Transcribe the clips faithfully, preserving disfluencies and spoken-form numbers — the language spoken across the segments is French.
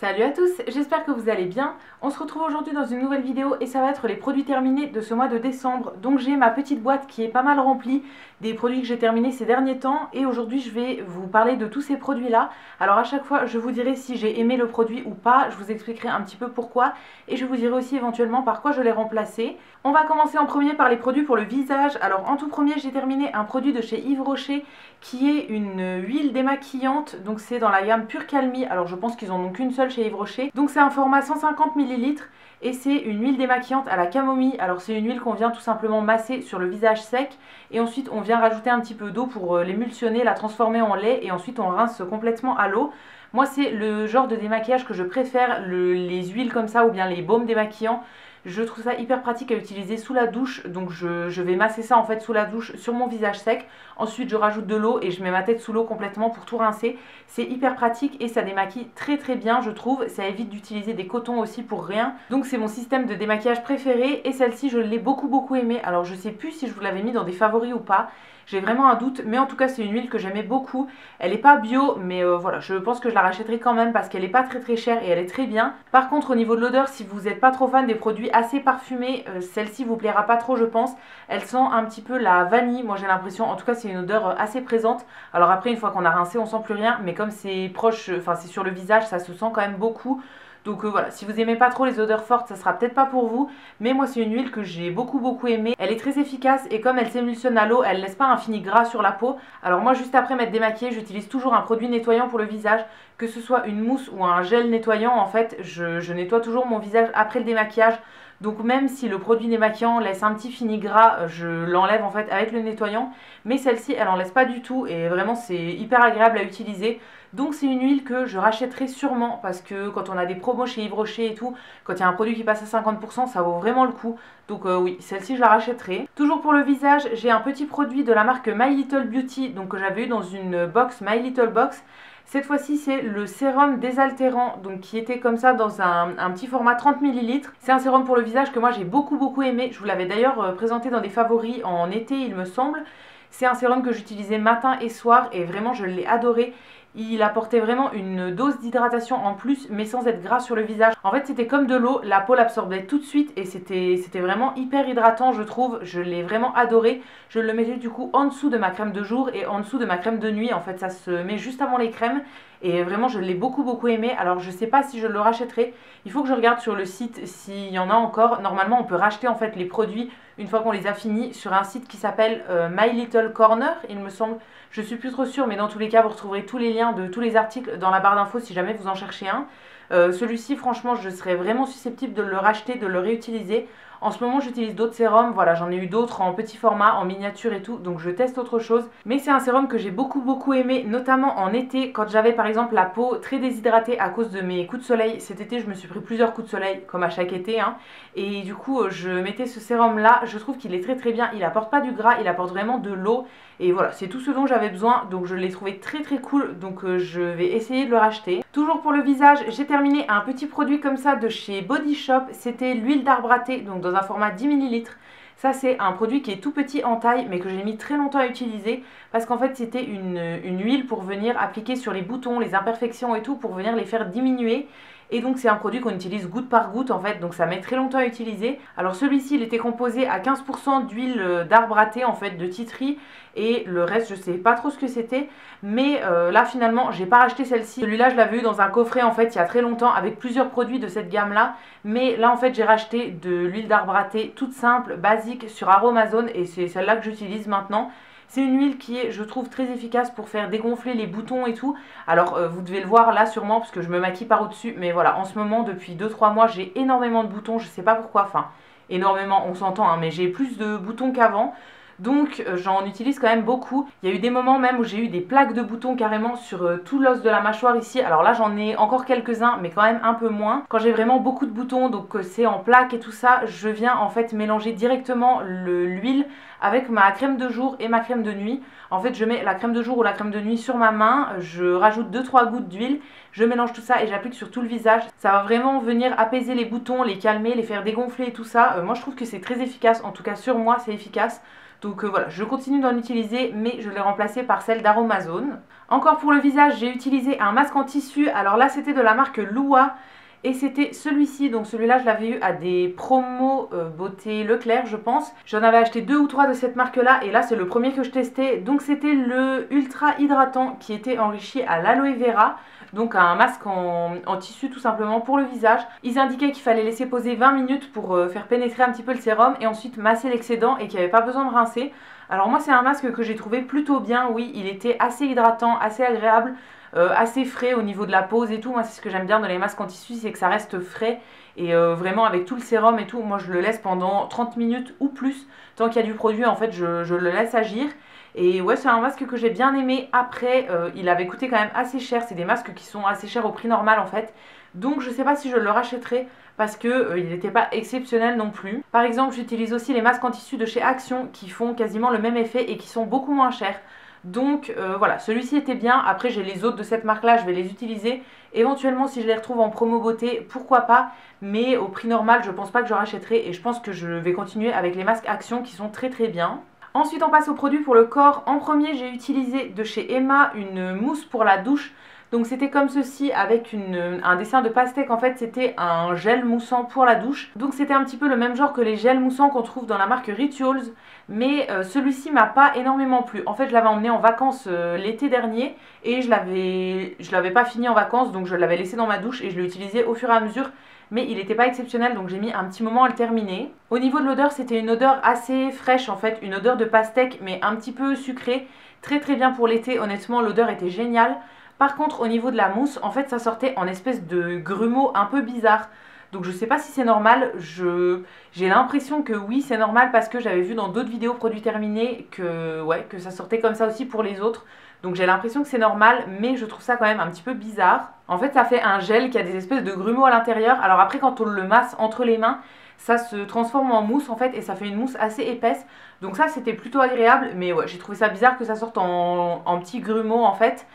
Salut à tous, j'espère que vous allez bien. On se retrouve aujourd'hui dans une nouvelle vidéo et ça va être les produits terminés de ce mois de décembre. Donc j'ai ma petite boîte qui est pas mal remplie des produits que j'ai terminés ces derniers temps et aujourd'hui je vais vous parler de tous ces produits là. Alors à chaque fois je vous dirai si j'ai aimé le produit ou pas, je vous expliquerai un petit peu pourquoi et je vous dirai aussi éventuellement par quoi je l'ai remplacé. On va commencer en premier par les produits pour le visage. Alors en tout premier j'ai terminé un produit de chez Yves Rocher qui est une huile démaquillante, donc c'est dans la gamme Pure Calmie. Alors je pense qu'ils en ont qu'une seule chez Yves Rocher. Donc c'est un format cent cinquante millilitres et c'est une huile démaquillante à la camomille. Alors c'est une huile qu'on vient tout simplement masser sur le visage sec et ensuite on vient rajouter un petit peu d'eau pour l'émulsionner, la transformer en lait et ensuite on rince complètement à l'eau. Moi c'est le genre de démaquillage que je préfère, le, les huiles comme ça ou bien les baumes démaquillants. Je trouve ça hyper pratique à utiliser sous la douche, donc je, je vais masser ça en fait sous la douche sur mon visage sec. Ensuite je rajoute de l'eau et je mets ma tête sous l'eau complètement pour tout rincer. C'est hyper pratique et ça démaquille très très bien je trouve. Ça évite d'utiliser des cotons aussi pour rien. Donc c'est mon système de démaquillage préféré et celle-ci je l'ai beaucoup beaucoup aimée. Alors je sais plus si je vous l'avais mis dans des favoris ou pas. J'ai vraiment un doute, mais en tout cas c'est une huile que j'aimais beaucoup. Elle n'est pas bio, mais euh, voilà, je pense que je la rachèterai quand même parce qu'elle n'est pas très très chère et elle est très bien. Par contre au niveau de l'odeur, si vous n'êtes pas trop fan des produits assez parfumés, euh, celle-ci vous plaira pas trop je pense. Elle sent un petit peu la vanille, moi j'ai l'impression, en tout cas c'est une odeur assez présente. Alors après une fois qu'on a rincé on sent plus rien, mais comme c'est proche, enfin c'est sur le visage, ça se sent quand même beaucoup. Donc euh, voilà, si vous aimez pas trop les odeurs fortes, ça sera peut-être pas pour vous. Mais moi c'est une huile que j'ai beaucoup beaucoup aimée. Elle est très efficace et comme elle s'émulsionne à l'eau, elle laisse pas un fini gras sur la peau. Alors moi juste après m'être démaquillée, j'utilise toujours un produit nettoyant pour le visage. Que ce soit une mousse ou un gel nettoyant, en fait je, je nettoie toujours mon visage après le démaquillage. Donc même si le produit démaquillant laisse un petit fini gras, je l'enlève en fait avec le nettoyant. Mais celle-ci elle en laisse pas du tout et vraiment c'est hyper agréable à utiliser. Donc c'est une huile que je rachèterai sûrement parce que quand on a des promos chez Yves Rocher et tout, quand il y a un produit qui passe à cinquante pour cent, ça vaut vraiment le coup. Donc euh, oui, celle-ci je la rachèterai. Toujours pour le visage, j'ai un petit produit de la marque My Little Beauty, donc que j'avais eu dans une box My Little Box. Cette fois-ci c'est le sérum désaltérant, donc qui était comme ça dans un, un petit format trente millilitres. C'est un sérum pour le visage que moi j'ai beaucoup beaucoup aimé. Je vous l'avais d'ailleurs présenté dans des favoris en été il me semble. C'est un sérum que j'utilisais matin et soir et vraiment je l'ai adoré. Il apportait vraiment une dose d'hydratation en plus mais sans être gras sur le visage. En fait c'était comme de l'eau, la peau l'absorbait tout de suite et c'était vraiment hyper hydratant je trouve. Je l'ai vraiment adoré. Je le mettais du coup en dessous de ma crème de jour et en dessous de ma crème de nuit. En fait ça se met juste avant les crèmes et vraiment je l'ai beaucoup beaucoup aimé. Alors je sais pas si je le rachèterai, il faut que je regarde sur le site s'il y en a encore. Normalement on peut racheter en fait les produits une fois qu'on les a finis sur un site qui s'appelle euh, My Little Corner il me semble. Je suis plus trop sûre mais dans tous les cas vous retrouverez tous les liens de tous les articles dans la barre d'infos si jamais vous en cherchez un. Euh, celui-ci franchement je serais vraiment susceptible de le racheter, de le réutiliser. En ce moment j'utilise d'autres sérums, voilà j'en ai eu d'autres en petit format, en miniature et tout, donc je teste autre chose. Mais c'est un sérum que j'ai beaucoup beaucoup aimé, notamment en été, quand j'avais par exemple la peau très déshydratée à cause de mes coups de soleil. Cet été je me suis pris plusieurs coups de soleil, comme à chaque été, hein, et du coup je mettais ce sérum là, je trouve qu'il est très très bien, il apporte pas du gras, il apporte vraiment de l'eau, et voilà c'est tout ce dont j'avais besoin, donc je l'ai trouvé très très cool, donc euh, je vais essayer de le racheter. Toujours pour le visage, j'ai terminé un petit produit comme ça de chez Body Shop, c'était l'huile d'arbre à thé, donc dans un format dix millilitres. Ça c'est un produit qui est tout petit en taille mais que j'ai mis très longtemps à utiliser parce qu'en fait c'était une, une huile pour venir appliquer sur les boutons, les imperfections et tout pour venir les faire diminuer. Et donc c'est un produit qu'on utilise goutte par goutte en fait, donc ça met très longtemps à utiliser. Alors celui-ci il était composé à quinze pour cent d'huile d'arbre à thé en fait, de titri, et le reste je sais pas trop ce que c'était. Mais euh, là finalement j'ai pas racheté celle-ci. Celui-là je l'avais eu dans un coffret en fait il y a très longtemps avec plusieurs produits de cette gamme là. Mais là en fait j'ai racheté de l'huile d'arbre à thé toute simple, basique sur Aromazone et c'est celle-là que j'utilise maintenant. C'est une huile qui est, je trouve, très efficace pour faire dégonfler les boutons et tout. Alors, euh, vous devez le voir là sûrement parce que je me maquille par au-dessus. Mais voilà, en ce moment, depuis deux trois mois, j'ai énormément de boutons. Je sais pas pourquoi, enfin, énormément, on s'entend, hein, mais j'ai plus de boutons qu'avant. Donc, euh, j'en utilise quand même beaucoup. Il y a eu des moments même où j'ai eu des plaques de boutons carrément sur euh, tout l'os de la mâchoire ici. Alors là, j'en ai encore quelques-uns, mais quand même un peu moins. Quand j'ai vraiment beaucoup de boutons, donc euh, c'est en plaques et tout ça, je viens en fait mélanger directement l'huile avec ma crème de jour et ma crème de nuit. En fait, je mets la crème de jour ou la crème de nuit sur ma main, je rajoute deux trois gouttes d'huile, je mélange tout ça et j'applique sur tout le visage. Ça va vraiment venir apaiser les boutons, les calmer, les faire dégonfler et tout ça. Euh, moi, je trouve que c'est très efficace, en tout cas sur moi, c'est efficace. Donc euh, voilà, je continue d'en utiliser, mais je l'ai remplacée par celle d'Aromazone. Encore pour le visage, j'ai utilisé un masque en tissu. Alors là, c'était de la marque Loua. Et c'était celui-ci, donc celui-là je l'avais eu à des promos euh, beauté Leclerc je pense. J'en avais acheté deux ou trois de cette marque-là et là c'est le premier que je testais. Donc c'était le ultra hydratant qui était enrichi à l'aloe vera. Donc un masque en, en tissu tout simplement pour le visage. Ils indiquaient qu'il fallait laisser poser vingt minutes pour euh, faire pénétrer un petit peu le sérum et ensuite masser l'excédent et qu'il n'y avait pas besoin de rincer. Alors moi c'est un masque que j'ai trouvé plutôt bien, oui il était assez hydratant, assez agréable. Euh, assez frais au niveau de la pose et tout. Moi c'est ce que j'aime bien dans les masques en tissu, c'est que ça reste frais et euh, vraiment avec tout le sérum et tout, moi je le laisse pendant trente minutes ou plus, tant qu'il y a du produit en fait je, je le laisse agir. Et ouais, c'est un masque que j'ai bien aimé. Après euh, il avait coûté quand même assez cher, c'est des masques qui sont assez chers au prix normal en fait, donc je sais pas si je le rachèterai parce qu'il euh, n'était pas exceptionnel non plus. Par exemple j'utilise aussi les masques en tissu de chez Action qui font quasiment le même effet et qui sont beaucoup moins chers. Donc euh, voilà, celui-ci était bien. Après j'ai les autres de cette marque là, je vais les utiliser. Éventuellement si je les retrouve en promo beauté, pourquoi pas. Mais au prix normal je pense pas que je rachèterai. Et je pense que je vais continuer avec les masques Action qui sont très très bien. Ensuite on passe aux produits pour le corps. En premier j'ai utilisé de chez Emma une mousse pour la douche. Donc c'était comme ceci avec une, un dessin de pastèque, en fait c'était un gel moussant pour la douche. Donc c'était un petit peu le même genre que les gels moussants qu'on trouve dans la marque Rituals. Mais euh, celui-ci m'a pas énormément plu. En fait je l'avais emmené en vacances euh, l'été dernier et je l'avais je l'avais pas fini en vacances. Donc je l'avais laissé dans ma douche et je l'ai utilisé au fur et à mesure. Mais il n'était pas exceptionnel donc j'ai mis un petit moment à le terminer. Au niveau de l'odeur c'était une odeur assez fraîche en fait. Une odeur de pastèque mais un petit peu sucrée. Très très bien pour l'été, honnêtement l'odeur était géniale. Par contre au niveau de la mousse, en fait ça sortait en espèce de grumeaux un peu bizarre. Donc je sais pas si c'est normal, je j'ai l'impression que oui c'est normal parce que j'avais vu dans d'autres vidéos produits terminés que, ouais, que ça sortait comme ça aussi pour les autres. Donc j'ai l'impression que c'est normal mais je trouve ça quand même un petit peu bizarre. En fait ça fait un gel qui a des espèces de grumeaux à l'intérieur. Alors après quand on le masse entre les mains, ça se transforme en mousse en fait et ça fait une mousse assez épaisse. Donc ça c'était plutôt agréable mais ouais j'ai trouvé ça bizarre que ça sorte en, en petits grumeaux en fait.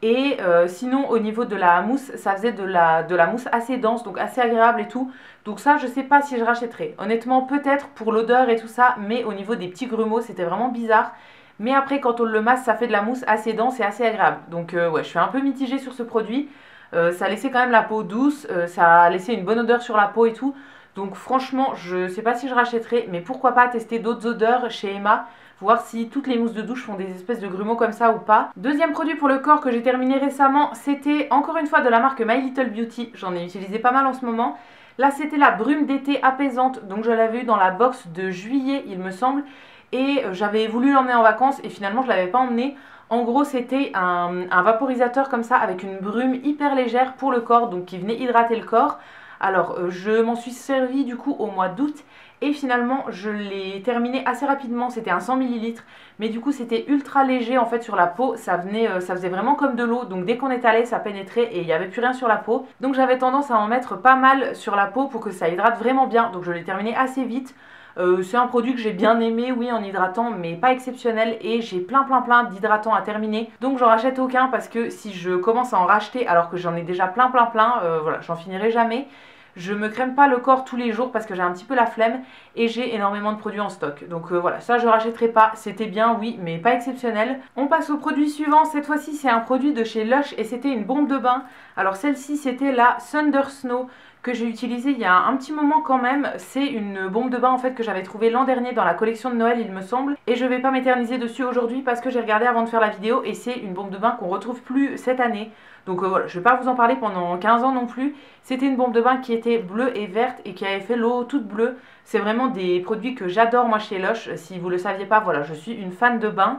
Et euh, sinon au niveau de la mousse, ça faisait de la, de la mousse assez dense, donc assez agréable et tout. Donc ça je sais pas si je rachèterai. Honnêtement peut-être pour l'odeur et tout ça, mais au niveau des petits grumeaux c'était vraiment bizarre. Mais après quand on le masse ça fait de la mousse assez dense et assez agréable. Donc euh, ouais je suis un peu mitigée sur ce produit. euh, Ça laissait quand même la peau douce, euh, ça laissait une bonne odeur sur la peau et tout. Donc franchement je sais pas si je rachèterai, mais pourquoi pas tester d'autres odeurs chez Emma, voir si toutes les mousses de douche font des espèces de grumeaux comme ça ou pas. Deuxième produit pour le corps que j'ai terminé récemment, c'était encore une fois de la marque My Little Beauty. J'en ai utilisé pas mal en ce moment. Là c'était la brume d'été apaisante, donc je l'avais eu dans la box de juillet il me semble. Et j'avais voulu l'emmener en vacances et finalement je l'avais pas emmené. En gros c'était un, un vaporisateur comme ça avec une brume hyper légère pour le corps, donc qui venait hydrater le corps. Alors je m'en suis servie du coup au mois d'août. Et finalement je l'ai terminé assez rapidement, c'était un cent millilitres, mais du coup c'était ultra léger en fait sur la peau, ça, venait, ça faisait vraiment comme de l'eau, donc dès qu'on étalait ça pénétrait et il n'y avait plus rien sur la peau. Donc j'avais tendance à en mettre pas mal sur la peau pour que ça hydrate vraiment bien, donc je l'ai terminé assez vite. Euh, c'est un produit que j'ai bien aimé, oui en hydratant, mais pas exceptionnel, et j'ai plein plein plein d'hydratants à terminer, donc j'en rachète aucun parce que si je commence à en racheter alors que j'en ai déjà plein plein plein, euh, voilà j'en finirai jamais. Je me crème pas le corps tous les jours parce que j'ai un petit peu la flemme et j'ai énormément de produits en stock. Donc euh, voilà, ça je rachèterai pas. C'était bien, oui, mais pas exceptionnel. On passe au produit suivant. Cette fois-ci, c'est un produit de chez Lush et c'était une bombe de bain. Alors celle-ci, c'était la Thundersnow que j'ai utilisée il y a un petit moment quand même. C'est une bombe de bain en fait que j'avais trouvée l'an dernier dans la collection de Noël, il me semble. Et je vais pas m'éterniser dessus aujourd'hui parce que j'ai regardé avant de faire la vidéo et c'est une bombe de bain qu'on retrouve plus cette année. Donc euh, voilà, je ne vais pas vous en parler pendant quinze ans non plus. C'était une bombe de bain qui était bleue et verte et qui avait fait l'eau toute bleue. C'est vraiment des produits que j'adore moi chez Lush. Si vous ne le saviez pas, voilà, je suis une fan de bain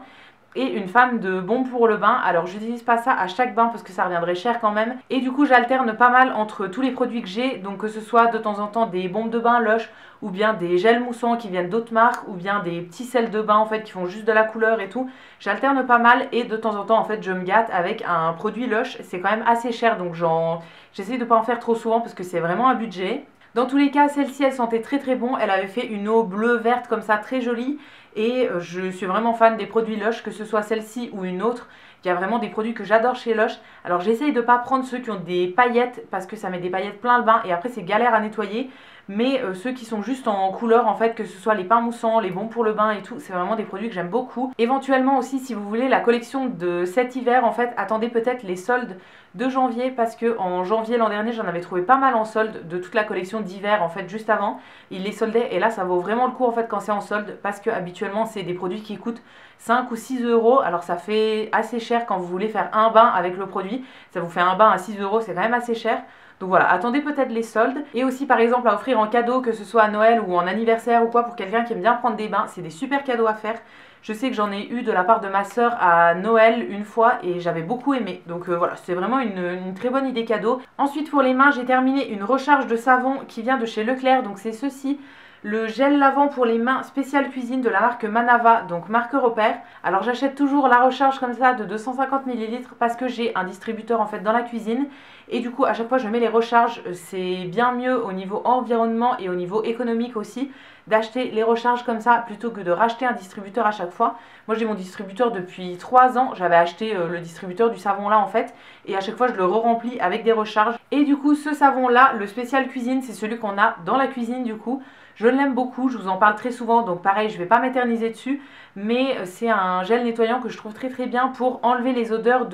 et une fan de bombes pour le bain. Alors j'utilise pas ça à chaque bain parce que ça reviendrait cher quand même. Et du coup j'alterne pas mal entre tous les produits que j'ai. Donc que ce soit de temps en temps des bombes de bain Lush ou bien des gels moussants qui viennent d'autres marques ou bien des petits sels de bain en fait qui font juste de la couleur et tout. J'alterne pas mal et de temps en temps en fait je me gâte avec un produit Lush. C'est quand même assez cher donc j'essaie de pas en faire trop souvent parce que c'est vraiment un budget. Dans tous les cas, celle-ci, elle sentait très très bon. Elle avait fait une eau bleu-verte comme ça, très jolie. Et je suis vraiment fan des produits Lush, que ce soit celle-ci ou une autre. Il y a vraiment des produits que j'adore chez Lush. Alors j'essaye de ne pas prendre ceux qui ont des paillettes, parce que ça met des paillettes plein le bain. Et après, c'est galère à nettoyer. mais euh, ceux qui sont juste en couleur en fait, que ce soit les pains moussants, les bons pour le bain et tout, c'est vraiment des produits que j'aime beaucoup. Éventuellement aussi, si vous voulez la collection de cet hiver, en fait, attendez peut-être les soldes de janvier, parce que en janvier l'an dernier j'en avais trouvé pas mal en solde de toute la collection d'hiver en fait juste avant, ils les soldaient et là ça vaut vraiment le coup en fait quand c'est en solde, parce que habituellement c'est des produits qui coûtent cinq ou six euros, alors ça fait assez cher quand vous voulez faire un bain avec le produit, ça vous fait un bain à six euros, c'est quand même assez cher. Donc voilà, attendez peut-être les soldes, et aussi par exemple à offrir en cadeau, que ce soit à Noël ou en anniversaire ou quoi, pour quelqu'un qui aime bien prendre des bains, c'est des super cadeaux à faire. Je sais que j'en ai eu de la part de ma sœur à Noël une fois et j'avais beaucoup aimé. Donc euh, voilà, c'est vraiment une, une très bonne idée cadeau. Ensuite pour les mains, j'ai terminé une recharge de savon qui vient de chez Leclerc, donc c'est ceci. Le gel lavant pour les mains spécial cuisine de la marque Manava, donc marque repère. Alors j'achète toujours la recharge comme ça de deux cent cinquante millilitres parce que j'ai un distributeur en fait dans la cuisine. Et du coup à chaque fois je mets les recharges, c'est bien mieux au niveau environnement et au niveau économique aussi d'acheter les recharges comme ça plutôt que de racheter un distributeur à chaque fois. Moi j'ai mon distributeur depuis trois ans, j'avais acheté le distributeur du savon là en fait, et à chaque fois je le re-remplis avec des recharges. Et du coup ce savon là, le spécial cuisine, c'est celui qu'on a dans la cuisine du coup. Je l'aime beaucoup, je vous en parle très souvent, donc pareil, je ne vais pas m'éterniser dessus, mais c'est un gel nettoyant que je trouve très très bien pour enlever les odeurs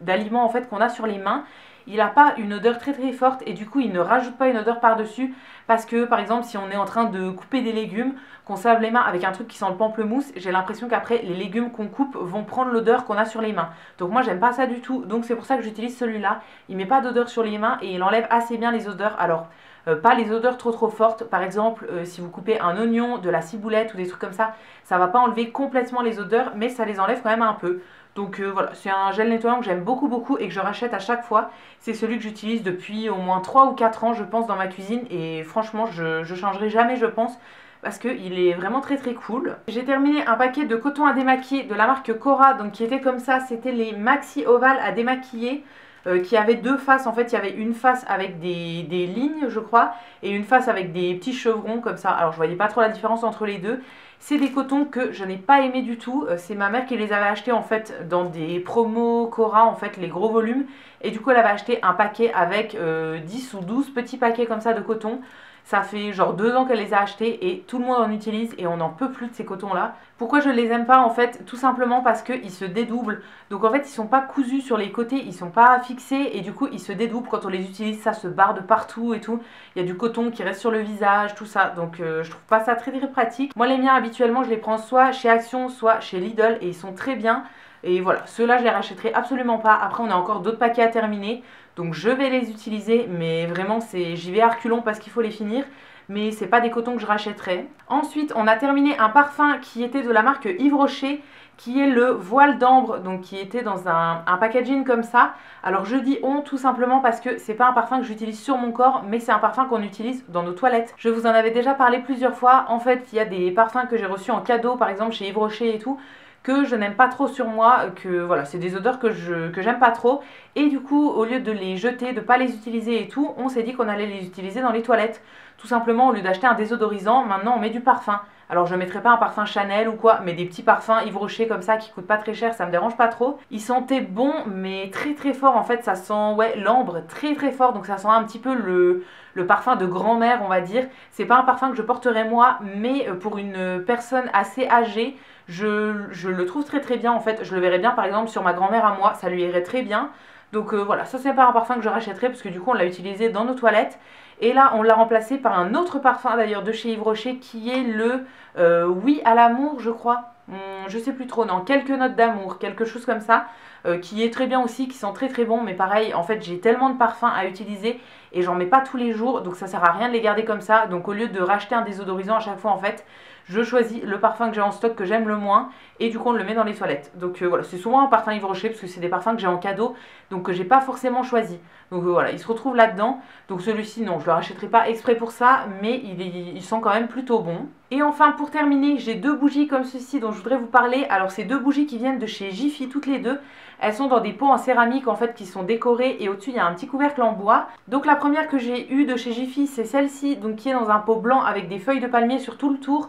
d'aliments en fait qu'on a sur les mains. Il n'a pas une odeur très très forte et du coup il ne rajoute pas une odeur par-dessus, parce que par exemple si on est en train de couper des légumes, qu'on se lave les mains avec un truc qui sent le pamplemousse, j'ai l'impression qu'après les légumes qu'on coupe vont prendre l'odeur qu'on a sur les mains. Donc moi j'aime pas ça du tout, donc c'est pour ça que j'utilise celui-là. Il ne met pas d'odeur sur les mains et il enlève assez bien les odeurs. Alors euh, pas les odeurs trop trop fortes, par exemple euh, si vous coupez un oignon, de la ciboulette ou des trucs comme ça, ça va pas enlever complètement les odeurs mais ça les enlève quand même un peu. Donc euh, voilà, c'est un gel nettoyant que j'aime beaucoup beaucoup et que je rachète à chaque fois. C'est celui que j'utilise depuis au moins trois ou quatre ans je pense dans ma cuisine, et franchement je, je changerai jamais je pense, parce qu'il est vraiment très très cool. J'ai terminé un paquet de coton à démaquiller de la marque Cora, donc qui était comme ça, c'était les maxi ovales à démaquiller. Euh, qui avait deux faces en fait, il y avait une face avec des, des lignes je crois et une face avec des petits chevrons comme ça, alors je voyais pas trop la différence entre les deux. C'est des cotons que je n'ai pas aimé du tout, euh, c'est ma mère qui les avait achetés en fait dans des promos Cora en fait, les gros volumes, et du coup elle avait acheté un paquet avec euh, dix ou douze petits paquets comme ça de coton. Ça fait genre deux ans qu'elle les a achetés et tout le monde en utilise et on n'en peut plus de ces cotons là. Pourquoi je les aime pas en fait? Tout simplement parce qu'ils se dédoublent. Donc en fait ils sont pas cousus sur les côtés, ils sont pas fixés et du coup ils se dédoublent. Quand on les utilise ça se barre de partout et tout. Il y a du coton qui reste sur le visage, tout ça. Donc euh, je trouve pas ça très très pratique. Moi les miens habituellement je les prends soit chez Action soit chez Lidl et ils sont très bien. Et voilà, ceux-là je les rachèterai absolument pas. Après on a encore d'autres paquets à terminer, donc je vais les utiliser, mais vraiment j'y vais à reculons parce qu'il faut les finir. Mais c'est pas des cotons que je rachèterai. Ensuite on a terminé un parfum qui était de la marque Yves Rocher, qui est le voile d'ambre, donc qui était dans un, un packaging comme ça. Alors je dis on tout simplement parce que c'est pas un parfum que j'utilise sur mon corps, mais c'est un parfum qu'on utilise dans nos toilettes. Je vous en avais déjà parlé plusieurs fois, en fait il y a des parfums que j'ai reçus en cadeau par exemple chez Yves Rocher et tout, que je n'aime pas trop sur moi, que voilà, c'est des odeurs que je que j'aime pas trop, et du coup au lieu de les jeter, de pas les utiliser et tout, on s'est dit qu'on allait les utiliser dans les toilettes. Tout simplement, au lieu d'acheter un désodorisant, maintenant on met du parfum. Alors je ne mettrai pas un parfum Chanel ou quoi, mais des petits parfums Yves Rocher comme ça qui coûtent pas très cher, ça me dérange pas trop. Ils sentaient bon mais très très fort en fait, ça sent ouais l'ambre très très fort, donc ça sent un petit peu le, le parfum de grand-mère on va dire. C'est pas un parfum que je porterai moi, mais pour une personne assez âgée, je, je le trouve très très bien en fait. Je le verrai bien par exemple sur ma grand-mère à moi, ça lui irait très bien. Donc euh, voilà, ça c'est pas un parfum que je rachèterai parce que du coup on l'a utilisé dans nos toilettes. Et là on l'a remplacé par un autre parfum d'ailleurs de chez Yves Rocher qui est le euh, Oui à l'amour je crois, hum, je sais plus trop, non, quelques notes d'amour, quelque chose comme ça, euh, qui est très bien aussi, qui sent très très bon, mais pareil en fait j'ai tellement de parfums à utiliser et j'en mets pas tous les jours, donc ça sert à rien de les garder comme ça. Donc au lieu de racheter un désodorisant à chaque fois en fait, je choisis le parfum que j'ai en stock que j'aime le moins et du coup on le met dans les toilettes. Donc euh, voilà, c'est souvent un parfum Yves Rocher parce que c'est des parfums que j'ai en cadeau, donc que j'ai pas forcément choisi. Donc euh, voilà, il se retrouve là-dedans. Donc celui-ci non, je le rachèterai pas exprès pour ça, mais il, est, il sent quand même plutôt bon. Et enfin pour terminer, j'ai deux bougies comme ceci dont je voudrais vous parler. Alors ces deux bougies qui viennent de chez Gifi toutes les deux, elles sont dans des pots en céramique en fait qui sont décorés et au-dessus il y a un petit couvercle en bois. Donc la première que j'ai eue de chez Gifi c'est celle-ci, donc qui est dans un pot blanc avec des feuilles de palmier sur tout le tour.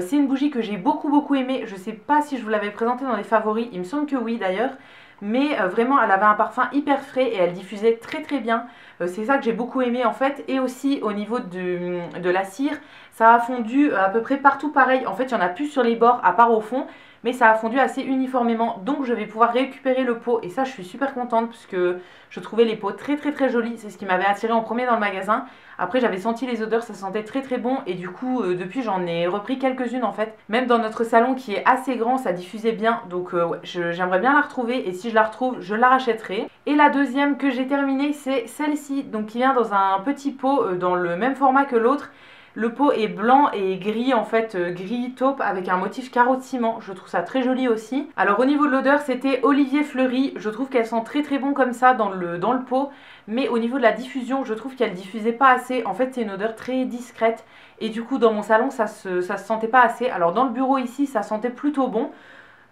C'est une bougie que j'ai beaucoup beaucoup aimée, je sais pas si je vous l'avais présentée dans les favoris, il me semble que oui d'ailleurs, mais euh, vraiment elle avait un parfum hyper frais et elle diffusait très très bien. Euh, c'est ça que j'ai beaucoup aimé en fait. Et aussi au niveau du, de la cire, ça a fondu à peu près partout pareil. En fait, il n'y en a plus sur les bords à part au fond, mais ça a fondu assez uniformément. Donc je vais pouvoir récupérer le pot et ça je suis super contente puisque je trouvais les pots très très très jolis. C'est ce qui m'avait attiré en premier dans le magasin. Après j'avais senti les odeurs, ça sentait très très bon et du coup euh, depuis j'en ai repris quelques-unes en fait. Même dans notre salon qui est assez grand, ça diffusait bien, donc euh, ouais, j'aimerais bien la retrouver et si je la retrouve je la rachèterai. Et la deuxième que j'ai terminée c'est celle-ci, donc qui vient dans un petit pot euh, dans le même format que l'autre. Le pot est blanc et gris en fait, euh, gris taupe avec un motif carreau de ciment, je trouve ça très joli aussi. Alors au niveau de l'odeur c'était Olivier Fleuri, je trouve qu'elle sent très très bon comme ça dans le, dans le pot, mais au niveau de la diffusion je trouve qu'elle diffusait pas assez, en fait c'est une odeur très discrète et du coup dans mon salon ça se, ça se sentait pas assez. Alors dans le bureau ici ça sentait plutôt bon,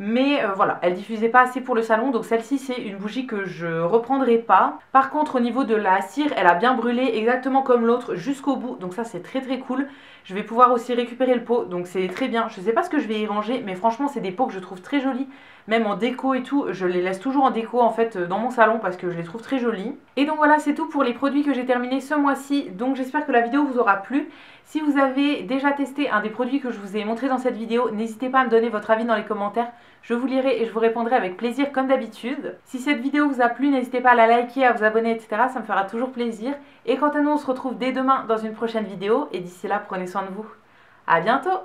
mais euh, voilà, elle diffusait pas assez pour le salon, donc celle-ci c'est une bougie que je reprendrai pas. Par contre au niveau de la cire, elle a bien brûlé exactement comme l'autre jusqu'au bout, donc ça c'est très très cool. Je vais pouvoir aussi récupérer le pot, donc c'est très bien. Je sais pas ce que je vais y ranger, mais franchement c'est des pots que je trouve très jolis, même en déco et tout. Je les laisse toujours en déco en fait dans mon salon parce que je les trouve très jolis. Et donc voilà, c'est tout pour les produits que j'ai terminés ce mois-ci, donc j'espère que la vidéo vous aura plu. Si vous avez déjà testé un des produits que je vous ai montré dans cette vidéo, n'hésitez pas à me donner votre avis dans les commentaires. Je vous lirai et je vous répondrai avec plaisir comme d'habitude. Si cette vidéo vous a plu, n'hésitez pas à la liker, à vous abonner, et cetera. Ça me fera toujours plaisir. Et quant à nous, on se retrouve dès demain dans une prochaine vidéo. Et d'ici là, prenez soin de vous. À bientôt!